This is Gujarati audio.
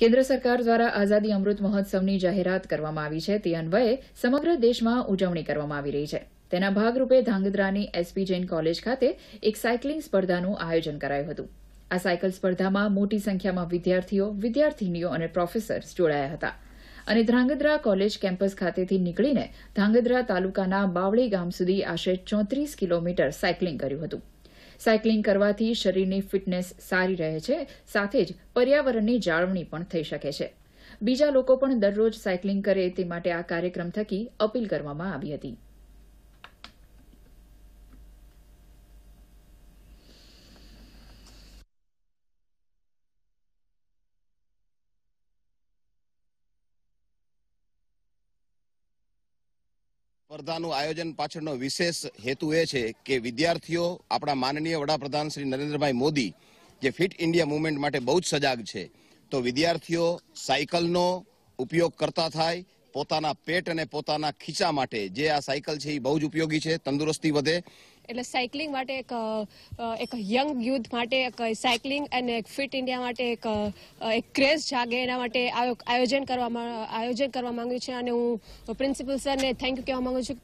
કેન્દ્ર સરકાર દ્વારા આઝાદી અમૃત મહોત્સવની જાહેરાત કરવામાં આવી છે તે અન્વયે સમગ્ર દેશમાં ઉજવણી કરવામાં આવી રહી છે તેના ભાગરૂપે ધાંગધ્રાની એસપી જૈન કોલેજ ખાતે એક સાયકલિંગ સ્પર્ધાનું આયોજન કરાયું હતું આ સાયકલ સ્પર્ધામાં મોટી સંખ્યામાં વિદ્યાર્થીઓ વિદ્યાર્થીનીઓ અને પ્રોફેસર્સ જોડાયા હતા અને ધાંગધ્રા કોલેજ કેમ્પસ ખાતેથી નીકળીને ધાંગધ્રા તાલુકાના બાવળી ગામ સુધી આશરે 34 કિલોમીટર સાયકલિંગ કર્યું હતું સાયકલિંગ કરવાથી શરીરની ફિટનેસ સારી રહે છે સાથે જ પર્યાવરણની જાળવણી પણ થઈ શકે છે બીજા લોકો પણ દરરોજ સાયકલિંગ કરે તે માટે આ કાર્યક્રમ થકી અપીલ કરવામાં આવી હતી સ્પર્ધાનું આયોજન પાછળનો વિશેષ હેતુ એ છે કે વિદ્યાર્થીઓ આપણા માનનીય વડાપ્રધાન શ્રી નરેન્દ્રભાઈ મોદી જે ફિટ ઇન્ડિયા મૂવમેન્ટ માટે બહુ જ સજાગ છે તો વિદ્યાર્થીઓ સાયકલનો ઉપયોગ કરતા થાય પોતાના પેટ અને પોતાના ખીચા માટે જે આ સાયકલ છે એ બહુ જ ઉપયોગી છે તંદુરસ્તી વધે એટલે સાયકલિંગ માટે એક યંગ યુથ માટે એક સાયકલિંગ અને એક ફિટ ઇન્ડિયા માટે એક ક્રેઝ જાગે એના માટે આયોજન કરવા માંગ્યું છે અને હું પ્રિન્સિપલ સરને થેન્ક યુ કહેવા માંગુ છું।